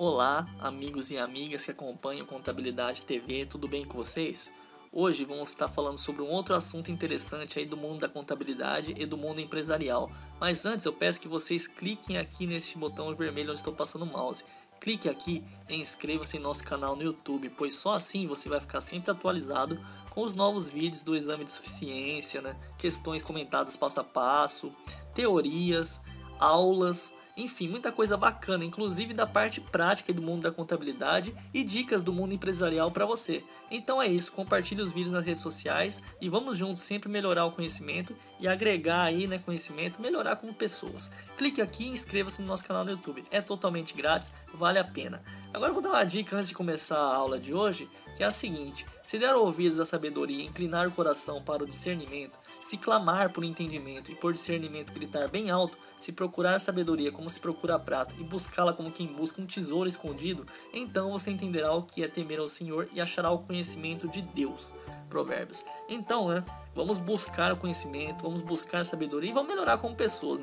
Olá, amigos e amigas que acompanham Contabilidade TV, tudo bem com vocês? Hoje vamos estar falando sobre um outro assunto interessante aí do mundo da contabilidade e do mundo empresarial. Mas antes eu peço que vocês cliquem aqui neste botão vermelho onde estou passando o mouse. Clique aqui e inscreva-se em nosso canal no YouTube, pois só assim você vai ficar sempre atualizado com os novos vídeos do exame de suficiência, questões comentadas passo a passo, teorias, aulas. Enfim, muita coisa bacana, inclusive da parte prática do mundo da contabilidade e dicas do mundo empresarial para você. Então é isso, compartilhe os vídeos nas redes sociais e vamos juntos sempre melhorar o conhecimento e agregar aí, conhecimento, melhorar como pessoas. Clique aqui e inscreva-se no nosso canal no YouTube, é totalmente grátis, vale a pena. Agora eu vou dar uma dica antes de começar a aula de hoje, que é a seguinte: se der ouvidos à sabedoria, inclinar o coração para o discernimento, se clamar por entendimento e por discernimento gritar bem alto, se procurar sabedoria como se procura a prata e buscá-la como quem busca um tesouro escondido, então você entenderá o que é temer ao Senhor e achará o conhecimento de Deus. Provérbios. Então, vamos buscar o conhecimento, vamos buscar a sabedoria e vamos melhorar como pessoas,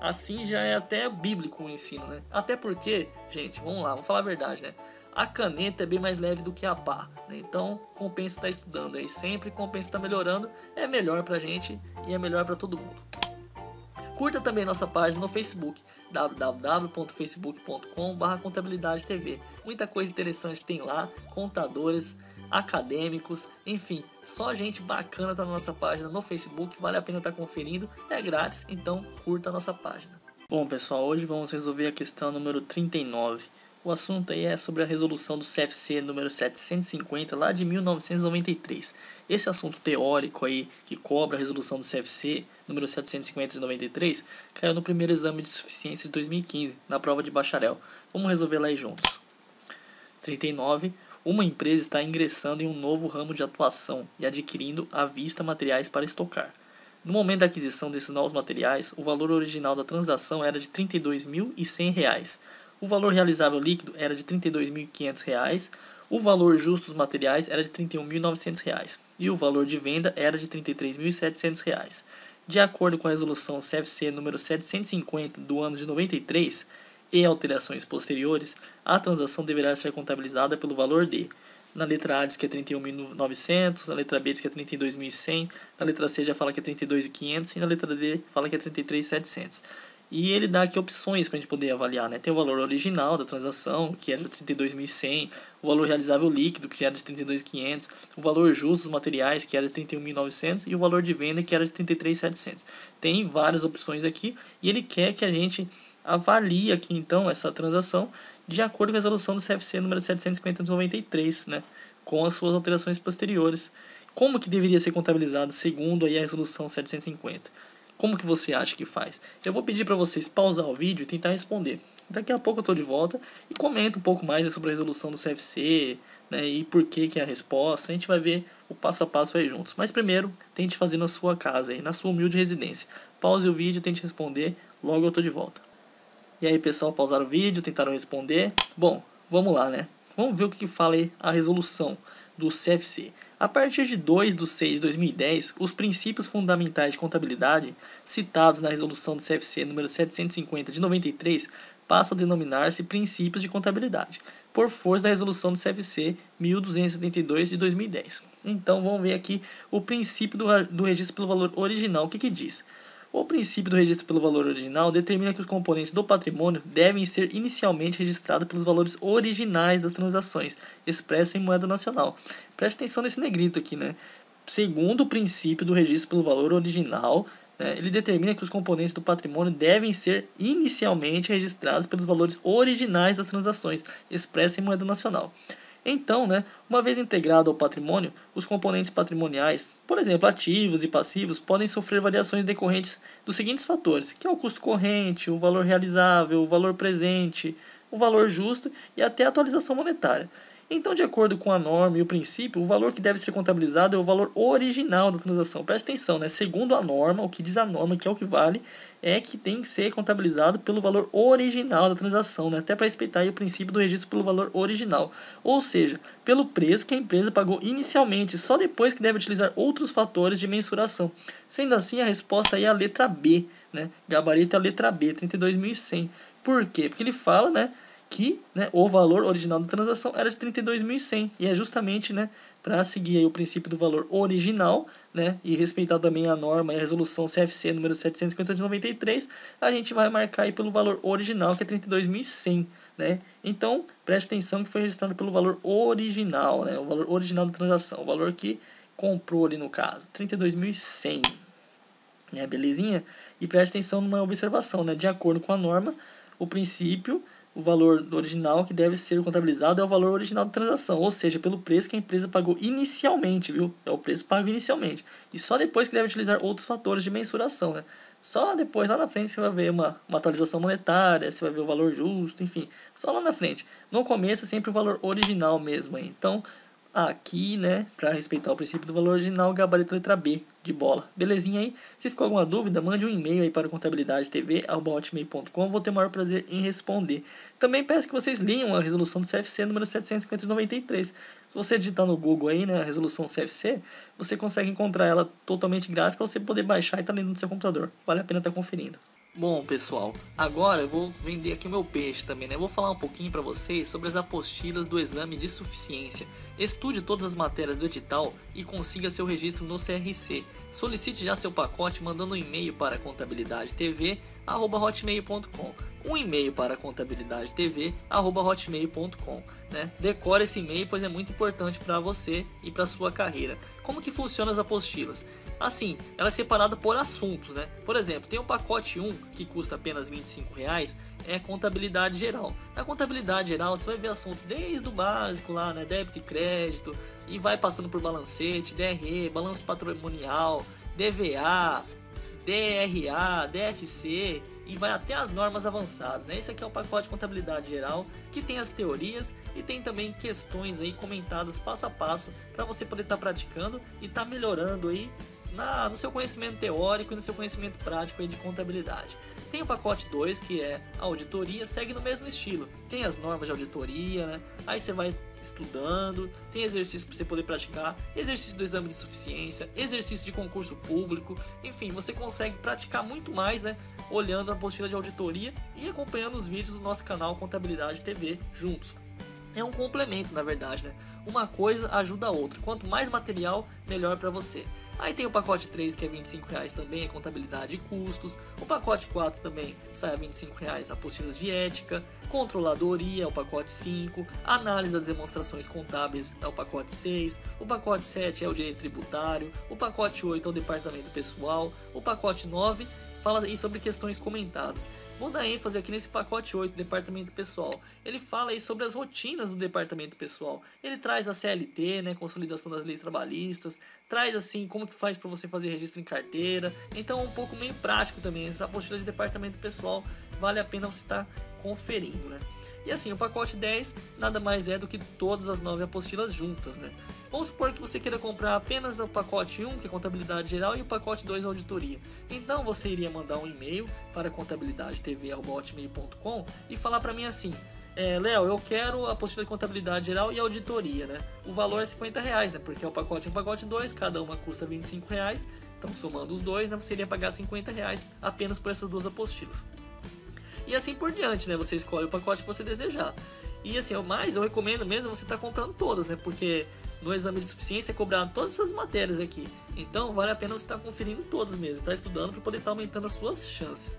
Assim já é até bíblico o ensino, Até porque, gente, vamos lá, vamos falar a verdade, A caneta é bem mais leve do que a pá, Então, compensa estar estudando aí sempre, compensa estar melhorando, é melhor pra gente e é melhor pra todo mundo. Curta também nossa página no Facebook, www.facebook.com/contabilidade TV. Muita coisa interessante tem lá, contadores, acadêmicos, enfim, só gente bacana tá na nossa página no Facebook, vale a pena estar conferindo, é grátis, então curta a nossa página. Bom pessoal, hoje vamos resolver a questão número 39. O assunto aí é sobre a resolução do CFC número 750 lá de 1993. Esse assunto teórico aí que cobra a resolução do CFC número 750 de 93 caiu no primeiro exame de suficiência de 2015, na prova de bacharel. Vamos resolver lá aí juntos. 39. Uma empresa está ingressando em um novo ramo de atuação e adquirindo à vista materiais para estocar. No momento da aquisição desses novos materiais, o valor original da transação era de R$ 32.100. O valor realizável líquido era de R$ 32.500, o valor justo dos materiais era de R$ 31.900 e o valor de venda era de R$ 33.700. De acordo com a resolução CFC número 750 do ano de 93 e alterações posteriores, a transação deverá ser contabilizada pelo valor de: na letra A diz que é R$ 31.900, na letra B diz que é R$ 32.100, na letra C já fala que é R$ 32.500 e na letra D fala que é R$ 33.700. E ele dá aqui opções para a gente poder avaliar, Tem o valor original da transação, que era de 32.100, o valor realizável líquido, que era de 32.500, o valor justo dos materiais, que era de 31.900, e o valor de venda, que era de 33.700. Tem várias opções aqui, e ele quer que a gente avalie aqui, então, essa transação de acordo com a resolução do CFC número 750/93, com as suas alterações posteriores. Como que deveria ser contabilizado segundo aí a resolução 750? Como que você acha que faz? Eu vou pedir para vocês pausar o vídeo e tentar responder. Daqui a pouco eu estou de volta e comento um pouco mais sobre a resolução do CFC, e por que que é a resposta. A gente vai ver o passo a passo aí juntos. Mas primeiro, tente fazer na sua casa, aí, na sua humilde residência. Pause o vídeo, tente responder, logo eu estou de volta. E aí pessoal, pausaram o vídeo, tentaram responder. Bom, vamos lá, Vamos ver o que fala aí a resolução do CFC. A partir de 2/6/2010, os princípios fundamentais de contabilidade citados na resolução do CFC número 750 de 93 passam a denominar-se princípios de contabilidade, por força da resolução do CFC 1282 de 2010. Então vamos ver aqui o princípio do registro pelo valor original. O que que diz? O princípio do registro pelo valor original determina que os componentes do patrimônio devem ser inicialmente registrados pelos valores originais das transações, expressos em moeda nacional. Preste atenção nesse negrito aqui, Segundo o princípio do registro pelo valor original, ele determina que os componentes do patrimônio devem ser inicialmente registrados pelos valores originais das transações, expressos em moeda nacional. Então, uma vez integrado ao patrimônio, os componentes patrimoniais, por exemplo, ativos e passivos, podem sofrer variações decorrentes dos seguintes fatores, que é o custo corrente, o valor realizável, o valor presente, o valor justo e até a atualização monetária. Então, de acordo com a norma e o princípio, o valor que deve ser contabilizado é o valor original da transação. Presta atenção, Segundo a norma, o que diz a norma, que é o que vale, é que tem que ser contabilizado pelo valor original da transação, Até para respeitar aí o princípio do registro pelo valor original. Ou seja, pelo preço que a empresa pagou inicialmente, só depois que deve utilizar outros fatores de mensuração. Sendo assim, a resposta aí é a letra B, Gabarito é a letra B, 32.100. Por quê? Porque ele fala, que, né, o valor original da transação era de R$ 32.100. E é justamente, né, para seguir aí o princípio do valor original, né, e respeitar também a norma e a resolução CFC número 750/1993, a gente vai marcar aí pelo valor original, que é R$ 32.100. Né? Então, preste atenção que foi registrado pelo valor original, né, o valor original da transação, o valor que comprou ali no caso, R$ 32.100. Né, belezinha? E preste atenção numa observação, né? De acordo com a norma, o princípio, o valor original que deve ser contabilizado é o valor original da transação, ou seja, pelo preço que a empresa pagou inicialmente, viu? É o preço pago inicialmente. E só depois que deve utilizar outros fatores de mensuração, né? Só depois, lá na frente, você vai ver uma atualização monetária, você vai ver o valor justo, enfim. Só lá na frente. No começo, é sempre o valor original mesmo. Hein? Então, aqui, né, para respeitar o princípio do valor original, gabarito letra B de bola. Belezinha aí? Se ficou alguma dúvida, mande um e-mail aí para contabilidadetv@hotmail.com. Vou ter o maior prazer em responder. Também peço que vocês leiam a resolução do CFC número 750/1993. Se você digitar no Google aí, né, a resolução CFC, você consegue encontrar ela totalmente grátis para você poder baixar e estar lendo no seu computador. Vale a pena estar conferindo. Bom, pessoal, agora eu vou vender aqui o meu peixe também, né? Eu vou falar um pouquinho para vocês sobre as apostilas do exame de suficiência. Estude todas as matérias do edital e consiga seu registro no CRC. Solicite já seu pacote mandando um e-mail para contabilidadetv@hotmail.com. Um e-mail para contabilidadetv@hotmail.com, né? Decore esse e-mail, pois é muito importante para você e para sua carreira. Como que funcionam as apostilas? Assim, ela é separada por assuntos, né? Por exemplo, tem o pacote 1, que custa apenas R$ 25,00, é contabilidade geral. Na contabilidade geral, você vai ver assuntos desde o básico lá, né? Débito e crédito, e vai passando por balancete, DRE, balanço patrimonial, DVA, DRA, DFC, e vai até as normas avançadas, né? Esse aqui é o pacote de contabilidade geral, que tem as teorias e tem também questões aí comentadas passo a passo para você poder estar praticando e estar melhorando aí no seu conhecimento teórico e no seu conhecimento prático aí de contabilidade. Tem o pacote 2, que é a auditoria, segue no mesmo estilo. Tem as normas de auditoria, né? Aí você vai estudando, tem exercício para você poder praticar, exercício do exame de suficiência, exercício de concurso público, enfim, você consegue praticar muito mais, né, olhando a apostila de auditoria e acompanhando os vídeos do nosso canal Contabilidade TV juntos. É um complemento, na verdade, né? Uma coisa ajuda a outra, quanto mais material, melhor para você. Aí tem o pacote 3, que é R$ 25,00 também, é contabilidade e custos. O pacote 4 também sai a R$ 25,00, apostilas de ética. Controladoria é o pacote 5. Análise das demonstrações contábeis é o pacote 6. O pacote 7 é o direito tributário. O pacote 8 é o departamento pessoal. O pacote 9 fala aí sobre questões comentadas. Vou dar ênfase aqui nesse pacote 8, departamento pessoal. Ele fala aí sobre as rotinas do departamento pessoal. Ele traz a CLT, né, consolidação das leis trabalhistas, traz assim como que faz para você fazer registro em carteira. Então é um pouco meio prático também, essa apostila de departamento pessoal vale a pena você estar conferindo, né? E assim, o pacote 10 nada mais é do que todas as 9 apostilas juntas, né? Vamos supor que você queira comprar apenas o pacote 1, que é contabilidade geral, e o pacote 2, auditoria. Então você iria mandar um e-mail para contabilidadetv@hotmail.com e falar para mim assim: Léo, eu quero a apostila de contabilidade geral e auditoria, né? O valor é R$ 50, né? Porque é o pacote 1 e o pacote 2, cada uma custa R$ 25. Então, somando os dois, né, você iria pagar R$ 50 apenas por essas duas apostilas. E assim por diante, né? Você escolhe o pacote que você desejar. E assim, eu recomendo mesmo você estar comprando todas, né? Porque no exame de suficiência é cobrado todas essas matérias aqui. Então, vale a pena você estar conferindo todas mesmo, estar estudando para poder estar aumentando as suas chances.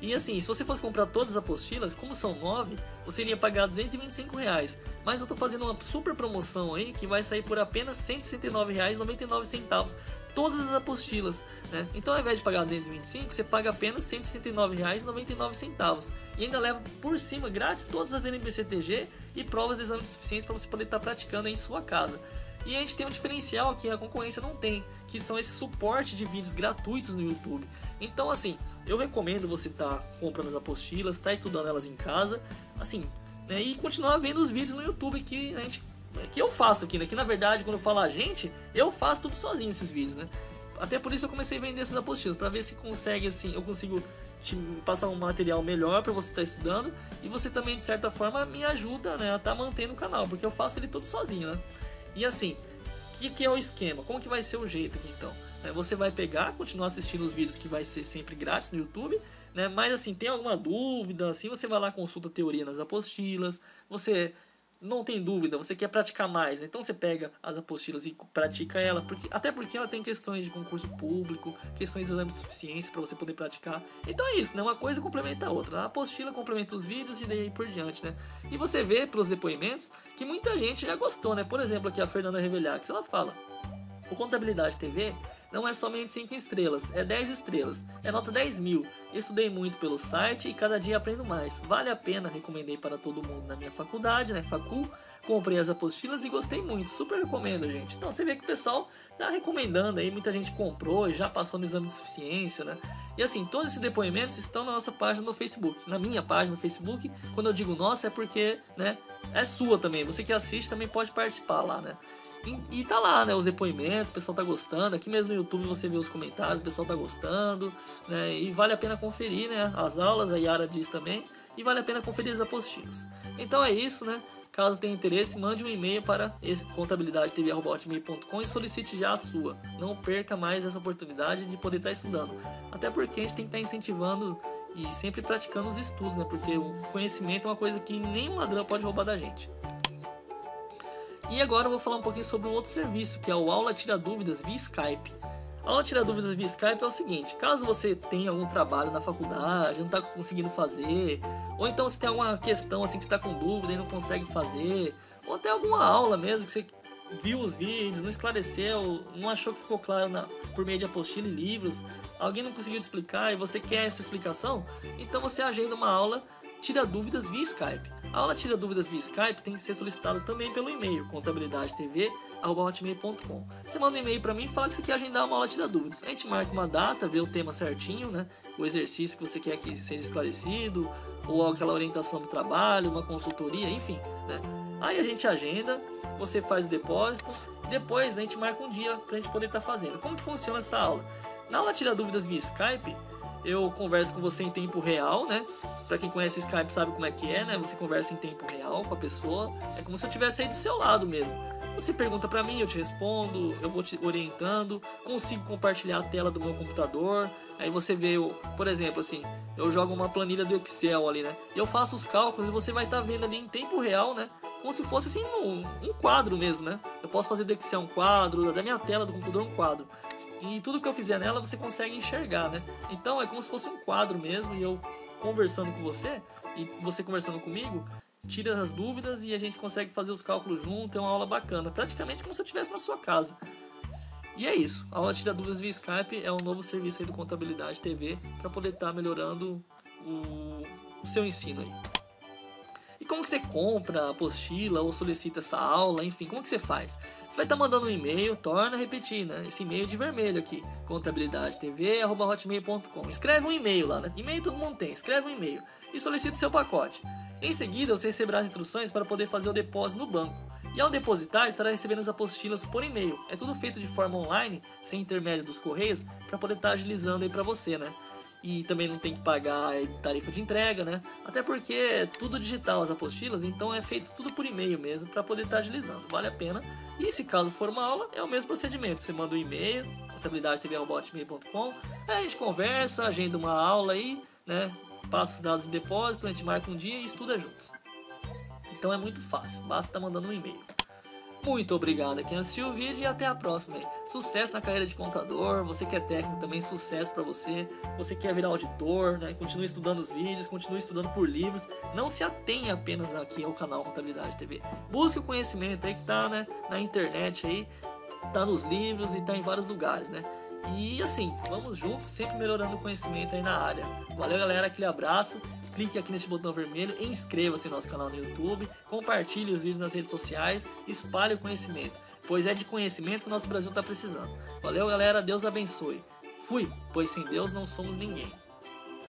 E assim, se você fosse comprar todas as apostilas, como são 9, você iria pagar R$ 225. Mas eu tô fazendo uma super promoção aí, que vai sair por apenas R$ 169,99 todas as apostilas, né? Então ao invés de pagar R$ 225, você paga apenas R$ 169,99. E ainda leva por cima, grátis, todas as NBC TG e provas de exame de suficiência para você poder estar praticando aí em sua casa. E a gente tem um diferencial que a concorrência não tem, que são esse suporte de vídeos gratuitos no YouTube. Então assim, eu recomendo você estar comprando as apostilas, estar estudando elas em casa, assim, né, e continuar vendo os vídeos no YouTube que a gente, que eu faço aqui, né? Que na verdade, quando eu falo a gente, eu faço tudo sozinho esses vídeos, né? Até por isso eu comecei a vender essas apostilas, para ver se consegue, assim, eu consigo te passar um material melhor para você estar estudando, e você também, de certa forma, me ajuda, né, a estar mantendo o canal, porque eu faço ele todo sozinho, né? E assim, o que é o esquema? Como que vai ser o jeito aqui então? Você vai pegar, continuar assistindo os vídeos que vai ser sempre grátis no YouTube, né? Mas assim, tem alguma dúvida, assim, você vai lá, consulta a teoria nas apostilas, você não tem dúvida, você quer praticar mais, né? Então você pega as apostilas e pratica ela, até porque ela tem questões de concurso público, questões de exame de suficiência para você poder praticar. Então é isso, né? Uma coisa complementa a outra. A apostila complementa os vídeos e daí por diante, né? E você vê pelos depoimentos que muita gente já gostou, né? Por exemplo, aqui a Fernanda Revelhax, ela fala: o Contabilidade TV não é somente 5 estrelas, é 10 estrelas, é nota 10.000. Estudei muito pelo site e cada dia aprendo mais. Vale a pena, recomendei para todo mundo na minha faculdade, né, Facu. Comprei as apostilas e gostei muito, super recomendo, gente. Então você vê que o pessoal tá recomendando aí, muita gente comprou, já passou no exame de suficiência, né? E assim, todos esses depoimentos estão na nossa página no Facebook, na minha página no Facebook. Quando eu digo nossa é porque, né, é sua também, você que assiste também pode participar lá, né? E tá lá, né, os depoimentos, o pessoal tá gostando. Aqui mesmo no YouTube você vê os comentários, o pessoal tá gostando, né, e vale a pena conferir, né, as aulas, a Yara diz também, e vale a pena conferir as apostilas. Então é isso, né, caso tenha interesse, mande um e-mail para contabilidadetv@hotmail.com e solicite já a sua. Não perca mais essa oportunidade de poder estar estudando, até porque a gente tem que estar incentivando e sempre praticando os estudos, né, porque o conhecimento é uma coisa que nenhum ladrão pode roubar da gente. E agora eu vou falar um pouquinho sobre um outro serviço, que é o Aula Tira Dúvidas via Skype. A Aula Tira Dúvidas via Skype é o seguinte: caso você tenha algum trabalho na faculdade, não está conseguindo fazer, ou então se tem alguma questão assim que você está com dúvida e não consegue fazer, ou até alguma aula mesmo que você viu os vídeos, não esclareceu, não achou que ficou claro por meio de apostila e livros, alguém não conseguiu te explicar e você quer essa explicação, então você agenda uma aula Tira Dúvidas via Skype. A aula Tira Dúvidas via Skype tem que ser solicitada também pelo e-mail contabilidadetv@hotmail.com. Você manda um e-mail para mim e fala que você quer agendar uma aula Tira Dúvidas. A gente marca uma data, vê o tema certinho, né? O exercício que você quer que seja esclarecido, ou aquela orientação do trabalho, uma consultoria, enfim, né? Aí a gente agenda, você faz o depósito, depois a gente marca um dia para a gente poder estar fazendo. Como que funciona essa aula? Na aula Tira Dúvidas via Skype, eu converso com você em tempo real, né? Pra quem conhece o Skype sabe como é que é, né? Você conversa em tempo real com a pessoa. É como se eu estivesse aí do seu lado mesmo. Você pergunta pra mim, eu te respondo, eu vou te orientando. Consigo compartilhar a tela do meu computador. Aí você vê, por exemplo, assim, eu jogo uma planilha do Excel ali, né? E eu faço os cálculos e você vai estar vendo ali em tempo real, né? Como se fosse assim um quadro mesmo, né? Eu posso fazer do Excel um quadro, da minha tela do computador um quadro. E tudo que eu fizer nela você consegue enxergar, né? Então é como se fosse um quadro mesmo, e eu conversando com você e você conversando comigo, tira as dúvidas e a gente consegue fazer os cálculos junto. É uma aula bacana, praticamente como se eu estivesse na sua casa. E é isso, a aula Tira Dúvidas via Skype é um novo serviço aí do Contabilidade TV para poder estar melhorando o seu ensino aí. E como que você compra a apostila ou solicita essa aula, enfim, como que você faz? Você vai estar mandando um e-mail, torna a repetir, né? Esse e-mail de vermelho aqui, contabilidadetv@hotmail.com. Escreve um e-mail lá, né? E-mail todo mundo tem, escreve um e-mail e solicita o seu pacote. Em seguida, você receberá as instruções para poder fazer o depósito no banco. E ao depositar, estará recebendo as apostilas por e-mail. É tudo feito de forma online, sem intermédio dos correios, para poder estar agilizando aí para você, né? E também não tem que pagar tarifa de entrega, né? Até porque é tudo digital as apostilas, então é feito tudo por e-mail mesmo, para poder estar agilizando, vale a pena. E se caso for uma aula, é o mesmo procedimento, você manda um e-mail, contabilidadetv@hotmail.com, aí a gente conversa, agenda uma aula aí, né? Passa os dados de depósito, a gente marca um dia e estuda juntos. Então é muito fácil, basta estar mandando um e-mail. Muito obrigado a quem assistiu o vídeo e até a próxima. Sucesso na carreira de contador, você que é técnico também, sucesso para você. Você quer virar auditor, né? Continue estudando os vídeos, continue estudando por livros. Não se atenha apenas aqui ao canal Contabilidade TV. Busque o conhecimento aí que tá, né, na internet aí, tá nos livros e tá em vários lugares, né? E assim, vamos juntos, sempre melhorando o conhecimento aí na área. Valeu, galera, aquele abraço. Clique aqui nesse botão vermelho, inscreva-se no nosso canal no YouTube, compartilhe os vídeos nas redes sociais, espalhe o conhecimento, pois é de conhecimento que o nosso Brasil está precisando. Valeu, galera, Deus abençoe. Fui, pois sem Deus não somos ninguém.